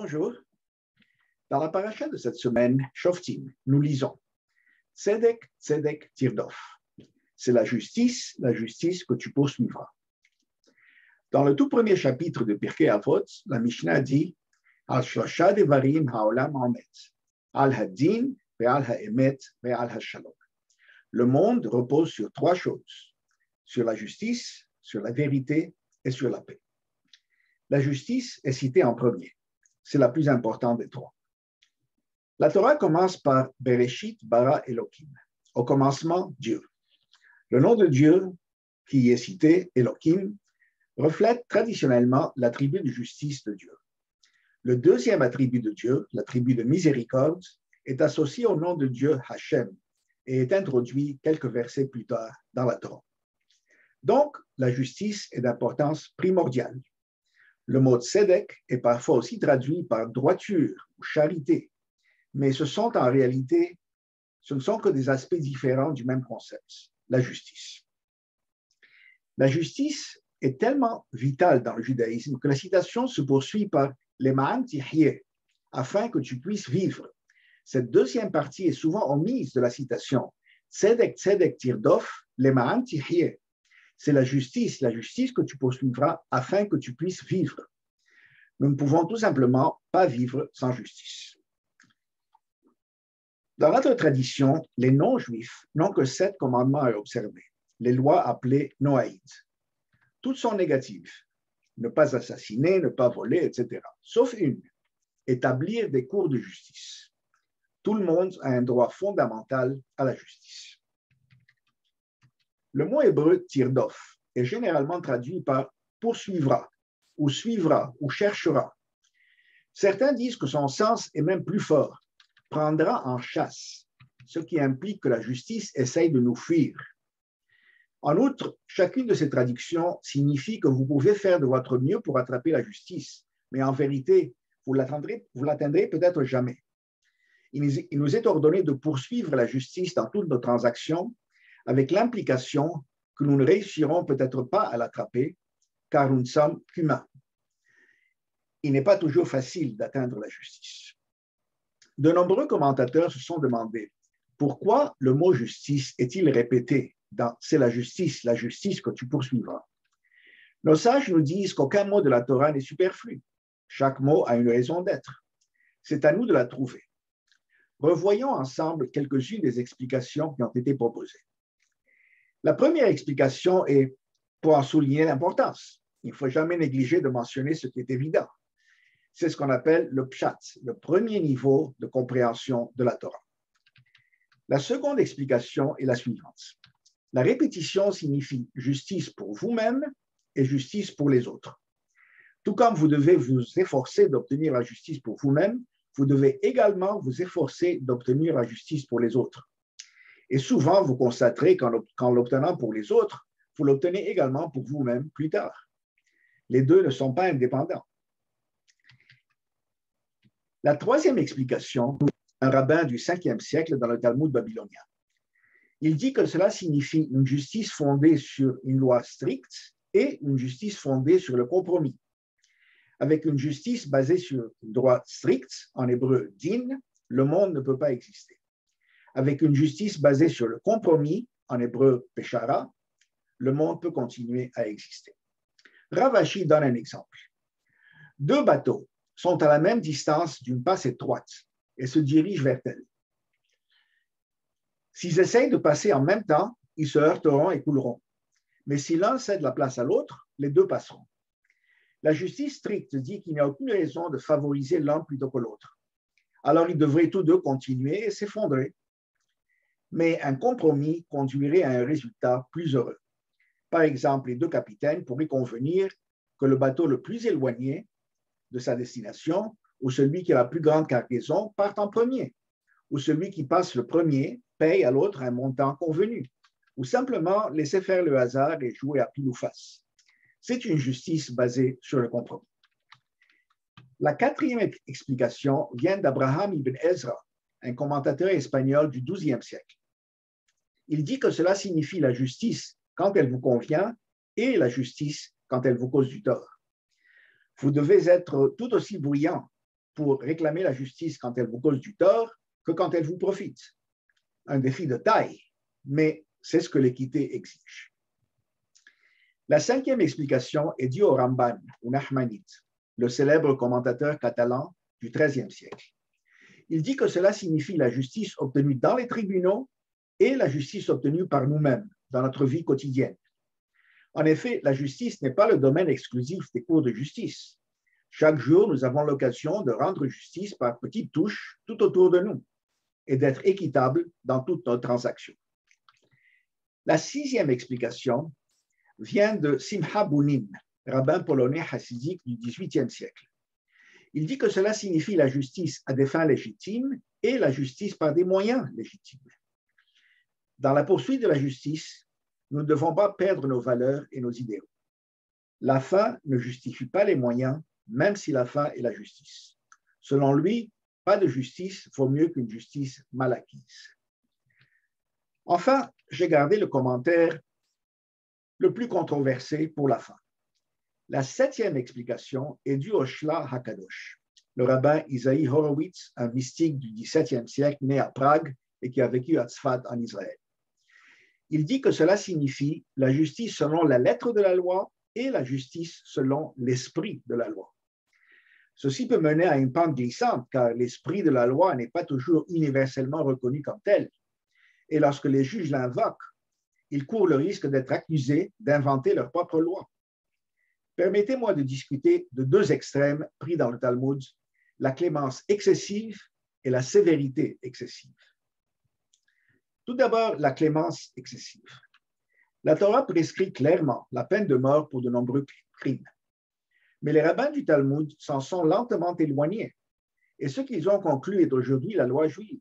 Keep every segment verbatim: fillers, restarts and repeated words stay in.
Bonjour. Dans la paracha de cette semaine, Shoftim, nous lisons Tzedek Tzedek Tirdof. C'est la justice, la justice que tu poursuivras. Dans le tout premier chapitre de Pirkei Avot, la Mishnah dit Al shlasha devarim haolam ometz, al hadin ve'al ha'emet ve'al ha'shalom. Le monde repose sur trois choses, sur la justice, sur la vérité et sur la paix. La justice est citée en premier. C'est la plus importante des trois. La Torah commence par Bereshit bara Elohim. Au commencement, Dieu. Le nom de Dieu, qui y est cité, Elohim, reflète traditionnellement l'attribut de justice de Dieu. Le deuxième attribut de Dieu, l'attribut de miséricorde, est associé au nom de Dieu Hashem et est introduit quelques versets plus tard dans la Torah. Donc, la justice est d'importance primordiale. Le mot tzedek est parfois aussi traduit par droiture ou charité, mais ce sont en réalité, ce ne sont que des aspects différents du même concept, la justice. La justice est tellement vitale dans le judaïsme que la citation se poursuit par Leman tihyeh, afin que tu puisses vivre. Cette deuxième partie est souvent omise de la citation Tzedek Tzedek Tirdof Leman tihyeh. C'est la justice, la justice que tu poursuivras afin que tu puisses vivre. Nous ne pouvons tout simplement pas vivre sans justice. Dans notre tradition, les non-juifs n'ont que sept commandements à observer, les lois appelées noaïdes. Toutes sont négatives, ne pas assassiner, ne pas voler, et cetera. Sauf une, établir des cours de justice. Tout le monde a un droit fondamental à la justice. Le mot hébreu « tirdof » est généralement traduit par « poursuivra » ou « suivra » ou « cherchera ». Certains disent que son sens est même plus fort, « prendra en chasse », ce qui implique que la justice essaye de nous fuir. En outre, chacune de ces traductions signifie que vous pouvez faire de votre mieux pour attraper la justice, mais en vérité, vous ne l'atteindrez peut-être jamais. Il nous est ordonné de poursuivre la justice dans toutes nos transactions, avec l'implication que nous ne réussirons peut-être pas à l'attraper, car nous ne sommes qu'humains. Il n'est pas toujours facile d'atteindre la justice. De nombreux commentateurs se sont demandé pourquoi le mot justice est-il répété dans « c'est la justice, la justice que tu poursuivras ». Nos sages nous disent qu'aucun mot de la Torah n'est superflu. Chaque mot a une raison d'être. C'est à nous de la trouver. Revoyons ensemble quelques-unes des explications qui ont été proposées. La première explication est pour en souligner l'importance. Il ne faut jamais négliger de mentionner ce qui est évident. C'est ce qu'on appelle le pshat, le premier niveau de compréhension de la Torah. La seconde explication est la suivante. La répétition signifie justice pour vous-même et justice pour les autres. Tout comme vous devez vous efforcer d'obtenir la justice pour vous-même, vous devez également vous efforcer d'obtenir la justice pour les autres. Et souvent, vous constaterez qu'en l'obtenant pour les autres, vous l'obtenez également pour vous-même plus tard. Les deux ne sont pas indépendants. La troisième explication, un rabbin du cinquième siècle dans le Talmud babylonien. Il dit que cela signifie une justice fondée sur une loi stricte et une justice fondée sur le compromis, avec une justice basée sur un droit strict, en hébreu din, le monde ne peut pas exister. Avec une justice basée sur le compromis, en hébreu Peshara, le monde peut continuer à exister. Ravashi donne un exemple. Deux bateaux sont à la même distance d'une passe étroite et se dirigent vers elle. S'ils essayent de passer en même temps, ils se heurteront et couleront. Mais si l'un cède la place à l'autre, les deux passeront. La justice stricte dit qu'il n'y a aucune raison de favoriser l'un plutôt que l'autre. Alors ils devraient tous deux continuer et s'effondrer. Mais un compromis conduirait à un résultat plus heureux. Par exemple, les deux capitaines pourraient convenir que le bateau le plus éloigné de sa destination ou celui qui a la plus grande cargaison parte en premier, ou celui qui passe le premier paye à l'autre un montant convenu, ou simplement laisser faire le hasard et jouer à pile ou face. C'est une justice basée sur le compromis. La quatrième explication vient d'Abraham ibn Ezra, un commentateur espagnol du douzième siècle. Il dit que cela signifie la justice quand elle vous convient et la justice quand elle vous cause du tort. Vous devez être tout aussi bruyant, pour réclamer la justice quand elle vous cause du tort que quand elle vous profite. Un défi de taille, mais c'est ce que l'équité exige. La cinquième explication est due au Ramban, ou Nahmanite, le célèbre commentateur catalan du treizième siècle. Il dit que cela signifie la justice obtenue dans les tribunaux et la justice obtenue par nous-mêmes dans notre vie quotidienne. En effet, la justice n'est pas le domaine exclusif des cours de justice. Chaque jour, nous avons l'occasion de rendre justice par petites touches tout autour de nous et d'être équitable dans toutes nos transactions. La sixième explication vient de Simha Bunim, rabbin polonais chassidique du dix-huitième siècle. Il dit que cela signifie la justice à des fins légitimes et la justice par des moyens légitimes. Dans la poursuite de la justice, nous ne devons pas perdre nos valeurs et nos idéaux. La fin ne justifie pas les moyens, même si la fin est la justice. Selon lui, pas de justice vaut mieux qu'une justice mal acquise. Enfin, j'ai gardé le commentaire le plus controversé pour la fin. La septième explication est due au Shlach HaKadosh, le rabbin Isaïe Horowitz, un mystique du dix-septième siècle né à Prague et qui a vécu à Tzfat en Israël. Il dit que cela signifie la justice selon la lettre de la loi et la justice selon l'esprit de la loi. Ceci peut mener à une pente glissante, car l'esprit de la loi n'est pas toujours universellement reconnu comme tel. Et lorsque les juges l'invoquent, ils courent le risque d'être accusés d'inventer leur propre loi. Permettez-moi de discuter de deux extrêmes pris dans le Talmud, la clémence excessive et la sévérité excessive. Tout d'abord, la clémence excessive. La Torah prescrit clairement la peine de mort pour de nombreux crimes. Mais les rabbins du Talmud s'en sont lentement éloignés, et ce qu'ils ont conclu est aujourd'hui la loi juive.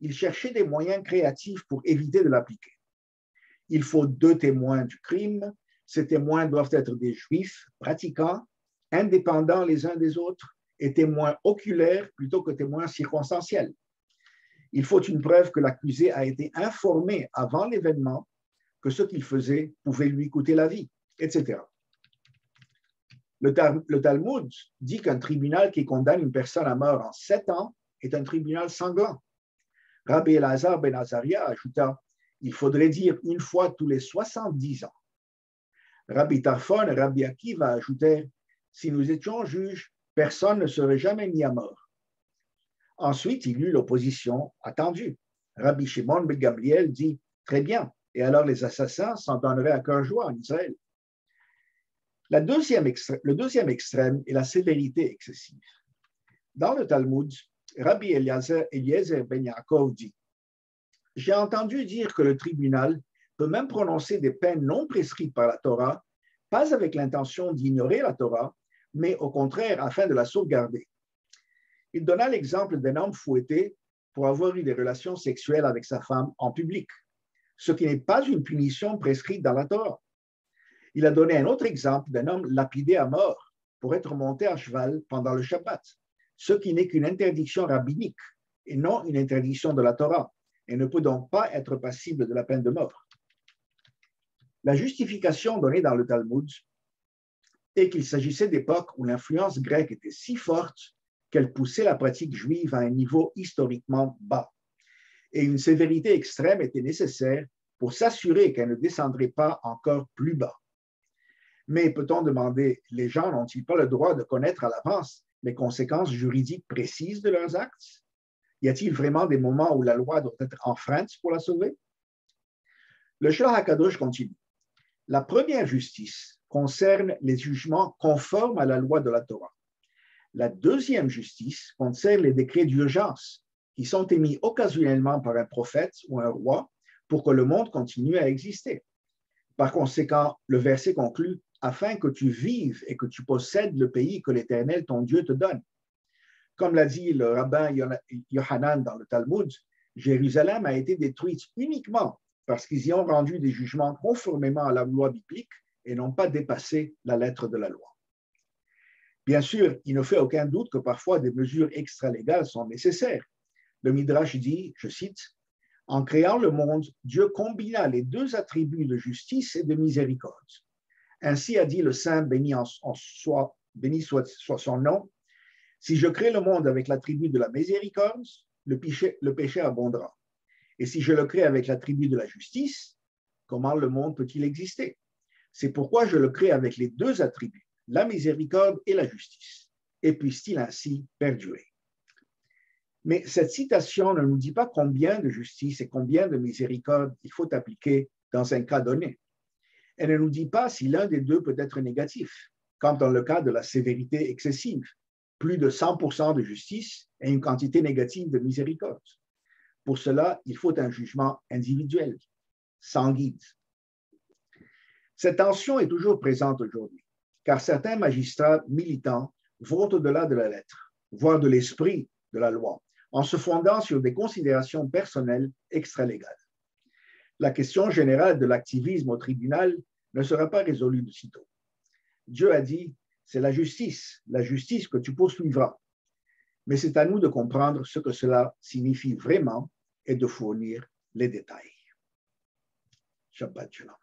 Ils cherchaient des moyens créatifs pour éviter de l'appliquer. Il faut deux témoins du crime, ces témoins doivent être des juifs pratiquants, indépendants les uns des autres, et témoins oculaires plutôt que témoins circonstanciels. Il faut une preuve que l'accusé a été informé avant l'événement que ce qu'il faisait pouvait lui coûter la vie, et cetera. Le Talmud dit qu'un tribunal qui condamne une personne à mort en sept ans est un tribunal sanglant. Rabbi Elazar ben Azaria ajouta « Il faudrait dire une fois tous les soixante-dix ans ». Rabbi Tarfon et Rabbi Akiva ajoutèrent « Si nous étions juges, personne ne serait jamais mis à mort ». Ensuite, il eut l'opposition attendue. Rabbi Shimon ben Gamliel dit « Très bien, et alors les assassins s'en donneraient à cœur joie en Israël ». La deuxième extrême, le deuxième extrême est la sévérité excessive. Dans le Talmud, Rabbi Eliezer ben Yaakov dit « J'ai entendu dire que le tribunal peut même prononcer des peines non prescrites par la Torah, pas avec l'intention d'ignorer la Torah, mais au contraire afin de la sauvegarder. » Il donna l'exemple d'un homme fouetté pour avoir eu des relations sexuelles avec sa femme en public, ce qui n'est pas une punition prescrite dans la Torah. Il a donné un autre exemple d'un homme lapidé à mort pour être monté à cheval pendant le Shabbat, ce qui n'est qu'une interdiction rabbinique et non une interdiction de la Torah, et ne peut donc pas être passible de la peine de mort. La justification donnée dans le Talmud est qu'il s'agissait d'époques où l'influence grecque était si forte qu'elle poussait la pratique juive à un niveau historiquement bas, et une sévérité extrême était nécessaire pour s'assurer qu'elle ne descendrait pas encore plus bas. Mais peut-on demander, les gens n'ont-ils pas le droit de connaître à l'avance les conséquences juridiques précises de leurs actes? Y a-t-il vraiment des moments où la loi doit être enfreinte pour la sauver? Le Shlach HaKadosh continue. La première justice concerne les jugements conformes à la loi de la Torah. La deuxième justice concerne les décrets d'urgence qui sont émis occasionnellement par un prophète ou un roi pour que le monde continue à exister. Par conséquent, le verset conclut « Afin que tu vives et que tu possèdes le pays que l'Éternel, ton Dieu, te donne ». Comme l'a dit le rabbin Yohanan dans le Talmud, Jérusalem a été détruite uniquement parce qu'ils y ont rendu des jugements conformément à la loi biblique et n'ont pas dépassé la lettre de la loi. Bien sûr, il ne fait aucun doute que parfois des mesures extralégales sont nécessaires. Le Midrash dit, je cite, « En créant le monde, Dieu combina les deux attributs de justice et de miséricorde. » Ainsi a dit le Saint, béni, en, en soit, béni soit, soit son nom, Si je crée le monde avec l'attribut de la miséricorde, le péché, le péché abondera. Et si je le crée avec l'attribut de la justice, comment le monde peut-il exister? C'est pourquoi je le crée avec les deux attributs, la miséricorde et la justice, et puisse-t-il ainsi perdurer. Mais cette citation ne nous dit pas combien de justice et combien de miséricorde il faut appliquer dans un cas donné. Elle ne nous dit pas si l'un des deux peut être négatif, comme dans le cas de la sévérité excessive, plus de cent pour cent de justice et une quantité négative de miséricorde. Pour cela, il faut un jugement individuel, sans guide. Cette tension est toujours présente aujourd'hui, car certains magistrats militants vont au-delà de la lettre, voire de l'esprit de la loi, en se fondant sur des considérations personnelles extralégales. La question générale de l'activisme au tribunal ne sera pas résolue de sitôt. Dieu a dit, c'est la justice, la justice que tu poursuivras. Mais c'est à nous de comprendre ce que cela signifie vraiment et de fournir les détails. Shabbat Shalom.